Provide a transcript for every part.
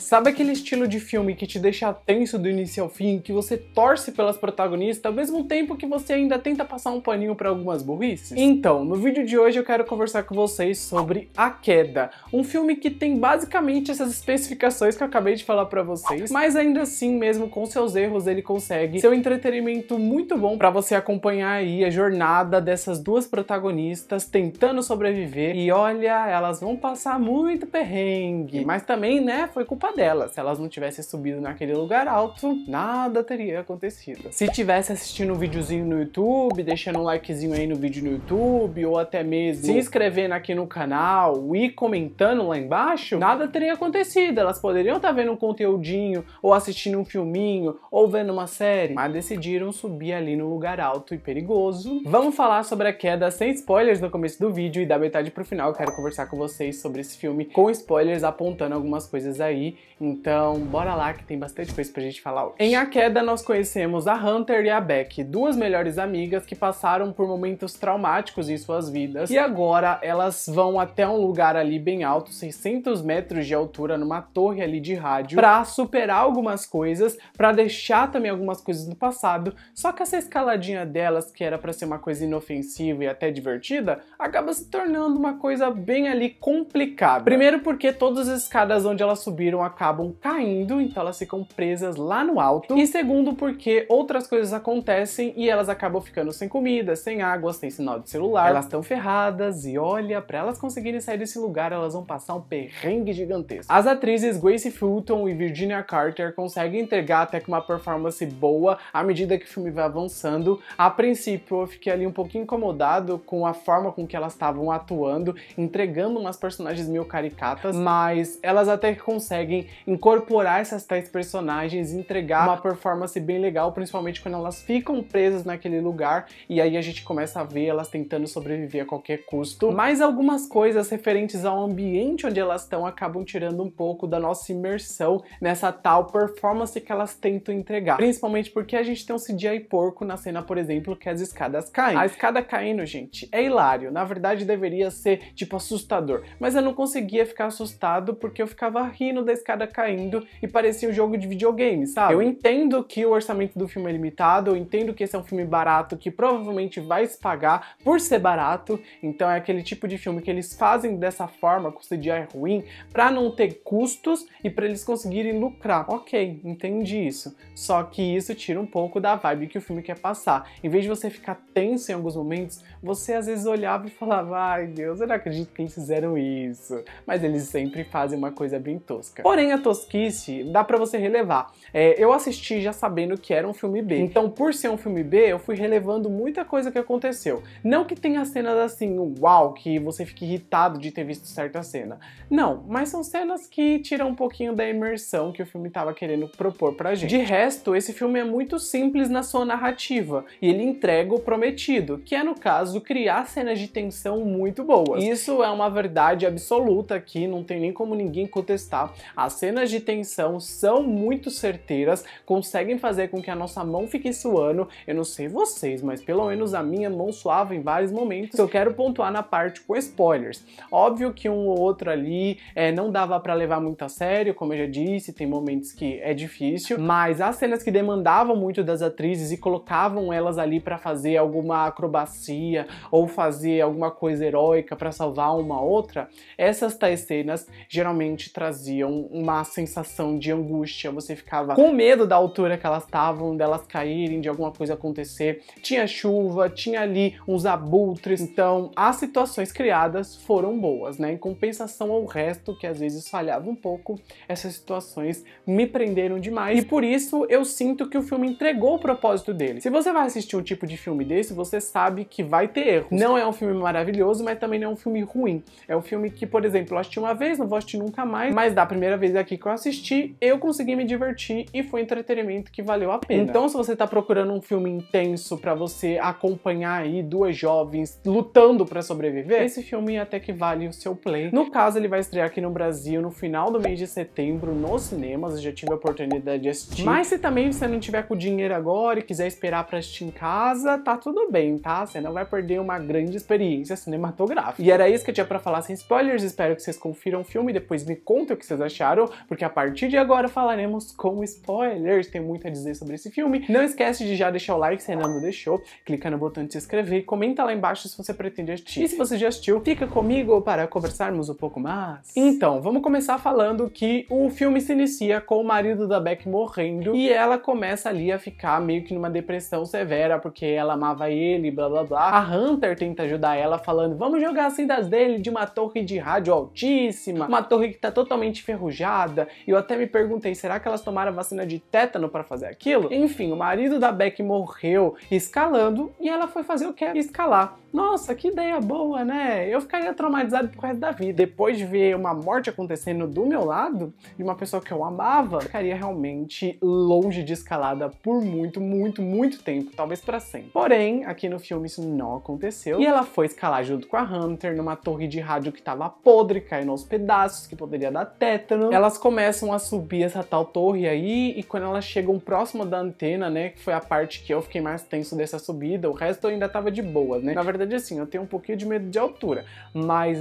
Sabe aquele estilo de filme que te deixa tenso do início ao fim, que você torce pelas protagonistas, ao mesmo tempo que você ainda tenta passar um paninho para algumas burrices? Então, no vídeo de hoje eu quero conversar com vocês sobre A Queda, um filme que tem basicamente essas especificações que eu acabei de falar para vocês, mas ainda assim, mesmo com seus erros, ele consegue ser um entretenimento muito bom para você acompanhar aí a jornada dessas duas protagonistas tentando sobreviver. E olha, elas vão passar muito perrengue, mas também, né, foi culpa delas. Se elas não tivessem subido naquele lugar alto, nada teria acontecido. Se tivesse assistindo um videozinho no YouTube, deixando um likezinho aí no vídeo no YouTube, ou até mesmo se inscrevendo aqui no canal e comentando lá embaixo, nada teria acontecido. Elas poderiam estar vendo um conteúdinho, ou assistindo um filminho, ou vendo uma série, mas decidiram subir ali no lugar alto e perigoso. Vamos falar sobre A Queda sem spoilers no começo do vídeo, e da metade pro final eu quero conversar com vocês sobre esse filme com spoilers, apontando algumas coisas aí. Então bora lá que tem bastante coisa pra gente falar hoje. Em A Queda nós conhecemos a Hunter e a Beck, duas melhores amigas que passaram por momentos traumáticos em suas vidas, e agora elas vão até um lugar ali bem alto, 600 metros de altura, numa torre ali de rádio, pra superar algumas coisas, pra deixar também algumas coisas do passado. Só que essa escaladinha delas, que era pra ser uma coisa inofensiva e até divertida, acaba se tornando uma coisa bem ali complicada. Primeiro porque todas as escadas onde elas subiram acabam caindo, então elas ficam presas lá no alto. E segundo porque outras coisas acontecem e elas acabam ficando sem comida, sem água, sem sinal de celular. Elas estão ferradas e olha, pra elas conseguirem sair desse lugar, elas vão passar um perrengue gigantesco. As atrizes Grace Fulton e Virginia Carter conseguem entregar até que uma performance boa à medida que o filme vai avançando. A princípio eu fiquei ali um pouquinho incomodado com a forma com que elas estavam atuando, entregando umas personagens meio caricatas, mas elas até que conseguem incorporar essas tais personagens e entregar uma performance bem legal, principalmente quando elas ficam presas naquele lugar, e aí a gente começa a ver elas tentando sobreviver a qualquer custo. Mas algumas coisas referentes ao ambiente onde elas estão acabam tirando um pouco da nossa imersão nessa tal performance que elas tentam entregar, principalmente porque a gente tem um CGI porco na cena, por exemplo, que as escadas caem. A escada caindo, gente, é hilário. Na verdade deveria ser tipo assustador, mas eu não conseguia ficar assustado porque eu ficava rindo da escada caindo e parecia um jogo de videogame, sabe? Eu entendo que o orçamento do filme é limitado, eu entendo que esse é um filme barato que provavelmente vai se pagar por ser barato, então é aquele tipo de filme que eles fazem dessa forma, com CGI ruim, pra não ter custos e pra eles conseguirem lucrar. Ok, entendi isso. Só que isso tira um pouco da vibe que o filme quer passar. Em vez de você ficar tenso em alguns momentos, você às vezes olhava e falava, ai Deus, eu não acredito que eles fizeram isso. Mas eles sempre fazem uma coisa bem tosca. Porém, a tosquice dá pra você relevar. Eu assisti já sabendo que era um filme B, então por ser um filme B, eu fui relevando muita coisa que aconteceu. Não que tenha cenas assim, uau, que você fique irritado de ter visto certa cena. Não, mas são cenas que tiram um pouquinho da imersão que o filme tava querendo propor pra gente. De resto, esse filme é muito simples na sua narrativa, e ele entrega o prometido, que é, no caso, criar cenas de tensão muito boas. Isso é uma verdade absoluta aqui, não tem nem como ninguém contestar. As cenas de tensão são muito certeiras, conseguem fazer com que a nossa mão fique suando. Eu não sei vocês, mas pelo menos a minha mão suava em vários momentos. Eu quero pontuar na parte com spoilers. Óbvio que um ou outro ali não dava pra levar muito a sério, como eu já disse, tem momentos que é difícil, mas as cenas que demandavam muito das atrizes e colocavam elas ali pra fazer alguma acrobacia ou fazer alguma coisa heróica pra salvar uma outra, essas tais cenas geralmente traziam uma sensação de angústia, você ficava com medo da altura que elas estavam, delas caírem, de alguma coisa acontecer. Tinha chuva, tinha ali uns abutres, então as situações criadas foram boas, né? Em compensação ao resto, que às vezes falhava um pouco, essas situações me prenderam demais, e por isso eu sinto que o filme entregou o propósito dele. Se você vai assistir um tipo de filme desse, você sabe que vai ter erros. Não é um filme maravilhoso, mas também não é um filme ruim. É um filme que, por exemplo, eu assisti uma vez, não vou assistir nunca mais, mas da primeira vez aqui que eu assisti, eu consegui me divertir e foi um entretenimento que valeu a pena. Então, se você tá procurando um filme intenso pra você acompanhar aí duas jovens lutando pra sobreviver, esse filme até que vale o seu play. No caso, ele vai estrear aqui no Brasil no final do mês de setembro nos cinemas, eu já tive a oportunidade de assistir. Mas se também você não tiver com dinheiro agora e quiser esperar pra assistir em casa, tá tudo bem, tá? Você não vai perder uma grande experiência cinematográfica. E era isso que eu tinha pra falar sem spoilers, espero que vocês confiram o filme e depois me contem o que vocês acharam. prepararam? Porque a partir de agora falaremos com spoilers, tem muito a dizer sobre esse filme. Não esquece de já deixar o like se ainda não deixou, clica no botão de se inscrever e comenta lá embaixo se você pretende assistir. E se você já assistiu, fica comigo para conversarmos um pouco mais. Então, vamos começar falando que o filme se inicia com o marido da Beck morrendo e ela começa ali a ficar meio que numa depressão severa porque ela amava ele, blá blá blá. A Hunter tenta ajudar ela falando, vamos jogar as cintas dele de uma torre de rádio altíssima, uma torre que tá totalmente enferrujada, e eu até me perguntei, será que elas tomaram a vacina de tétano pra fazer aquilo? Enfim, o marido da Beck morreu escalando e ela foi fazer o que? Escalar. Nossa, que ideia boa, né? Eu ficaria traumatizado pro resto da vida. Depois de ver uma morte acontecendo do meu lado, de uma pessoa que eu amava, eu ficaria realmente longe de escalada por muito, muito, muito tempo, talvez pra sempre. Porém, aqui no filme isso não aconteceu, e ela foi escalar junto com a Hunter numa torre de rádio que tava podre, caindo aos pedaços, que poderia dar tétano. Elas começam a subir essa tal torre aí, e quando elas chegam próximo da antena, né, que foi a parte que eu fiquei mais tenso dessa subida, o resto eu ainda tava de boa, né? Na verdade, assim, eu tenho um pouquinho de medo de altura, mas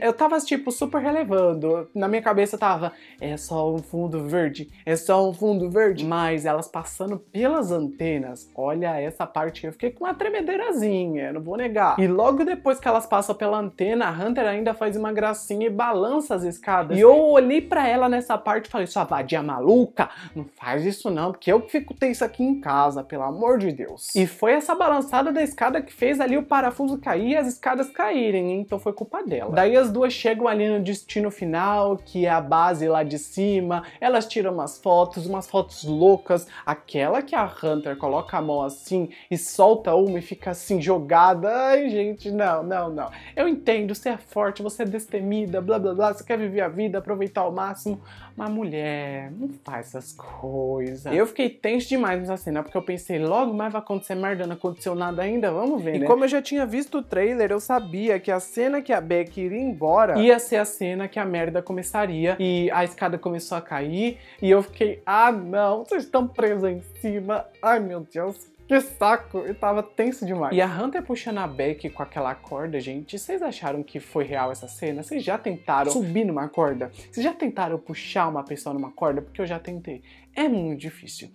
eu tava, tipo, super relevando. Na minha cabeça tava, é só um fundo verde, é só um fundo verde. Mas elas passando pelas antenas, olha essa parte, eu fiquei com uma tremedeirazinha, não vou negar. E logo depois que elas passam pela antena, a Hunter ainda faz uma gracinha e balança as escadas. E eu olhei pra ela nessa parte e falei, sua vadia maluca, não faz isso não, porque eu fico tenso aqui em casa, pelo amor de Deus. E foi essa balançada da escada que fez ali o parafuso cair e as escadas caírem, hein? Então foi culpa dela. Daí as duas chegam ali no destino final, que é a base lá de cima, elas tiram umas fotos loucas, aquela que a Hunter coloca a mão assim e solta uma e fica assim jogada. Ai, gente, não, não, não. Eu entendo, você é forte, você é destemida, blá blá blá, você quer viver a vida, aproveitar ao máximo, mas mulher, não faz essas coisas. Eu fiquei tenso demais nessa cena, porque eu pensei, logo mais vai acontecer merda, não aconteceu nada ainda, vamos ver, né? E como eu já tinha visto o trailer, eu sabia que a cena que a Beck iria embora ia ser a cena que a merda começaria, e a escada começou a cair, e eu fiquei, ah não, vocês estão presos em cima, ai meu Deus. Que saco, eu tava tenso demais. E a Hunter puxando a Beck com aquela corda, gente, vocês acharam que foi real essa cena? Vocês já tentaram subir numa corda? Vocês já tentaram puxar uma pessoa numa corda? Porque eu já tentei. É muito difícil.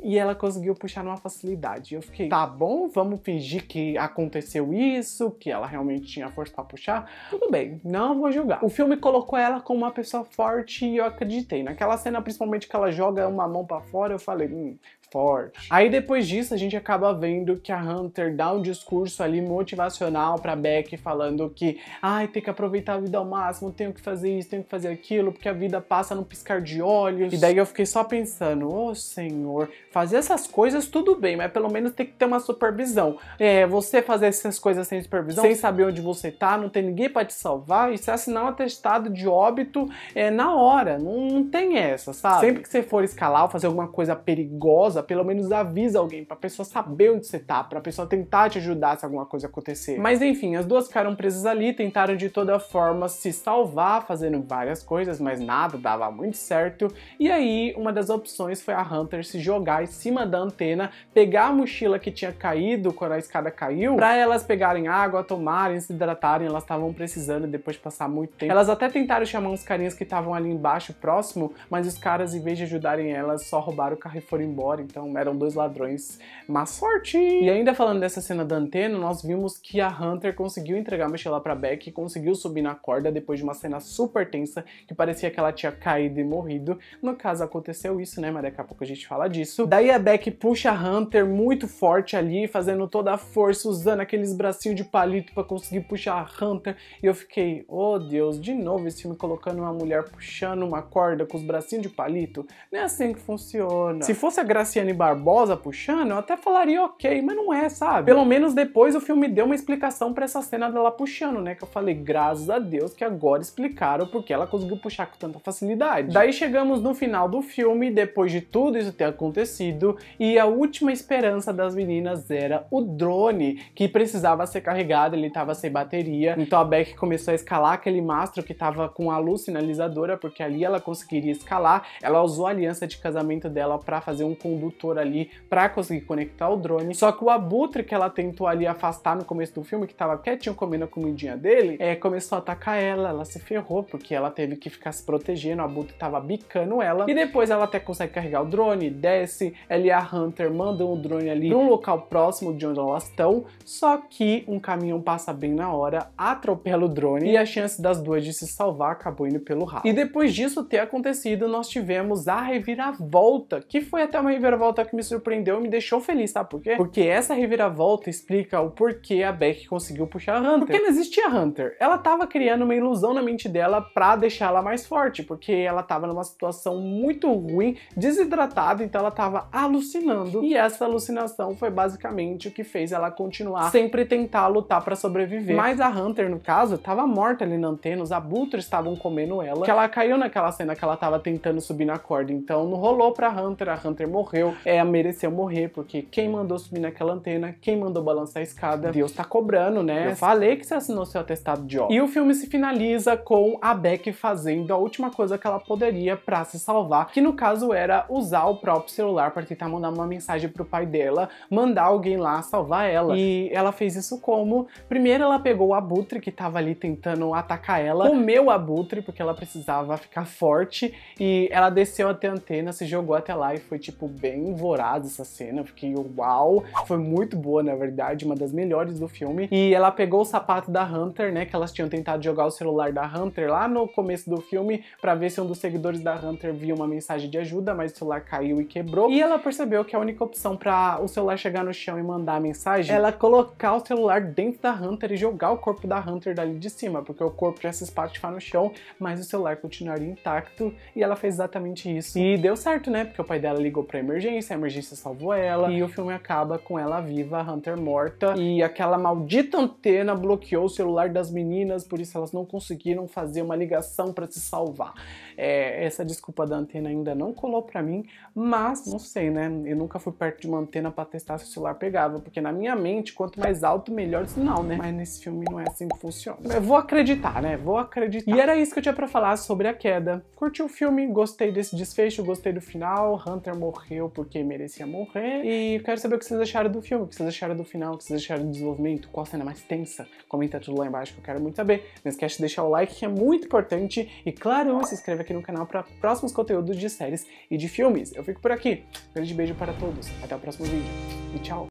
E ela conseguiu puxar numa facilidade. Eu fiquei, tá bom, vamos fingir que aconteceu isso, que ela realmente tinha força pra puxar. Tudo bem, não vou julgar. O filme colocou ela como uma pessoa forte e eu acreditei. Naquela cena, principalmente que ela joga uma mão pra fora, eu falei, forte. Aí depois disso, a gente acaba vendo que a Hunter dá um discurso ali motivacional pra Beck, falando que, ai, tem que aproveitar a vida ao máximo, tenho que fazer isso, tenho que fazer aquilo, porque a vida passa num piscar de olhos. E daí eu fiquei só pensando, ô senhor, fazer essas coisas tudo bem, mas pelo menos tem que ter uma supervisão. É, você fazer essas coisas sem supervisão, sem saber onde você tá, não tem ninguém pra te salvar, e se assinar um atestado de óbito é na hora, não tem essa, sabe? Sempre que você for escalar ou fazer alguma coisa perigosa, pelo menos avisa alguém, pra pessoa saber onde você tá, pra pessoa tentar te ajudar se alguma coisa acontecer. Mas enfim, as duas ficaram presas ali, tentaram de toda forma se salvar, fazendo várias coisas, mas nada dava muito certo. E aí, uma das opções foi a Hunter se jogar em cima da antena, pegar a mochila que tinha caído quando a escada caiu, pra elas pegarem água, tomarem, se hidratarem, elas estavam precisando depois de passar muito tempo. Elas até tentaram chamar uns carinhas que estavam ali embaixo, próximo, mas os caras, em vez de ajudarem elas, só roubaram o carro e foram embora, então eram dois ladrões, má sorte! E ainda falando dessa cena da antena, nós vimos que a Hunter conseguiu entregar a mochila pra Beck, conseguiu subir na corda depois de uma cena super tensa, que parecia que ela tinha caído e morrido. No caso, aconteceu isso, né, mas daqui a pouco a gente fala disso. Daí a Beck puxa a Hunter muito forte ali, fazendo toda a força, usando aqueles bracinhos de palito pra conseguir puxar a Hunter, e eu fiquei, oh Deus, de novo esse filme colocando uma mulher puxando uma corda com os bracinhos de palito? Não é assim que funciona. Se fosse a Graciane Barbosa puxando, eu até falaria ok, mas não é, sabe? Pelo menos depois o filme deu uma explicação pra essa cena dela puxando, né, que eu falei, graças a Deus que agora explicaram porque ela conseguiu puxar com tanta facilidade. Daí chegamos no final do filme, depois de tudo isso ter acontecido, acontecido e a última esperança das meninas era o drone, que precisava ser carregado, ele tava sem bateria. Então a Beck começou a escalar aquele mastro que tava com a luz sinalizadora, porque ali ela conseguiria escalar. Ela usou a aliança de casamento dela pra fazer um condutor ali, pra conseguir conectar o drone. Só que o abutre que ela tentou ali afastar no começo do filme, que tava quietinho comendo a comidinha dele, começou a atacar ela, ela se ferrou, porque ela teve que ficar se protegendo, o abutre tava bicando ela. E depois ela até consegue carregar o drone, desce, ela e a Hunter mandam o drone ali num local próximo de onde elas estão, só que um caminhão passa bem na hora, atropela o drone e a chance das duas de se salvar acabou indo pelo ralo. E depois disso ter acontecido, nós tivemos a reviravolta, que foi até uma reviravolta que me surpreendeu e me deixou feliz, sabe por quê? Porque essa reviravolta explica o porquê a Beck conseguiu puxar a Hunter. Porque não existia Hunter. Ela tava criando uma ilusão na mente dela pra deixar ela mais forte, porque ela tava numa situação muito ruim, desidratada, então ela tava alucinando. E essa alucinação foi basicamente o que fez ela continuar sempre tentar lutar pra sobreviver. Mas a Hunter, no caso, tava morta ali na antena, os abutres estavam comendo ela, que ela caiu naquela cena que ela tava tentando subir na corda, então não rolou pra Hunter, a Hunter morreu, mereceu morrer, porque quem mandou subir naquela antena, quem mandou balançar a escada, Deus tá cobrando, né? Eu falei que você assinou seu atestado de óbito. E o filme se finaliza com a Beck fazendo a última coisa que ela poderia pra se salvar, que no caso era usar o próprio celular pra tentar mandar uma mensagem pro pai dela, mandar alguém lá salvar ela. E ela fez isso como? Primeiro ela pegou o abutre que tava ali tentando atacar ela, comeu o abutre porque ela precisava ficar forte, e ela desceu até a antena, se jogou até lá e foi tipo bem voraz essa cena. Eu fiquei uau, foi muito boa na verdade, uma das melhores do filme. E ela pegou o sapato da Hunter, né, que elas tinham tentado jogar o celular da Hunter lá no começo do filme pra ver se um dos seguidores da Hunter via uma mensagem de ajuda, mas o celular caiu e quebrou. E ela percebeu que a única opção pra o celular chegar no chão e mandar a mensagem é ela colocar o celular dentro da Hunter e jogar o corpo da Hunter dali de cima, porque o corpo já se espatifar no chão, mas o celular continuaria intacto, e ela fez exatamente isso. E deu certo, né, porque o pai dela ligou pra emergência, a emergência salvou ela, e o filme acaba com ela viva, a Hunter morta, e aquela maldita antena bloqueou o celular das meninas, por isso elas não conseguiram fazer uma ligação pra se salvar. Essa desculpa da antena ainda não colou pra mim, mas não sei, né, eu nunca fui perto de uma antena pra testar se o celular pegava, porque na minha mente, quanto mais alto, melhor o sinal, né, mas nesse filme não é assim que funciona. Eu vou acreditar, né, vou acreditar. E era isso que eu tinha pra falar sobre A Queda. Curti o filme, gostei desse desfecho, gostei do final, Hunter morreu porque merecia morrer, e quero saber o que vocês acharam do filme, o que vocês acharam do final, o que vocês acharam do desenvolvimento, qual cena mais tensa, comenta tudo lá embaixo que eu quero muito saber. Não esquece de deixar o like, que é muito importante, e claro, se inscreve aqui no canal para próximos conteúdos de séries e de filmes. Eu fico por aqui, grande beijo para todos, até o próximo vídeo e tchau!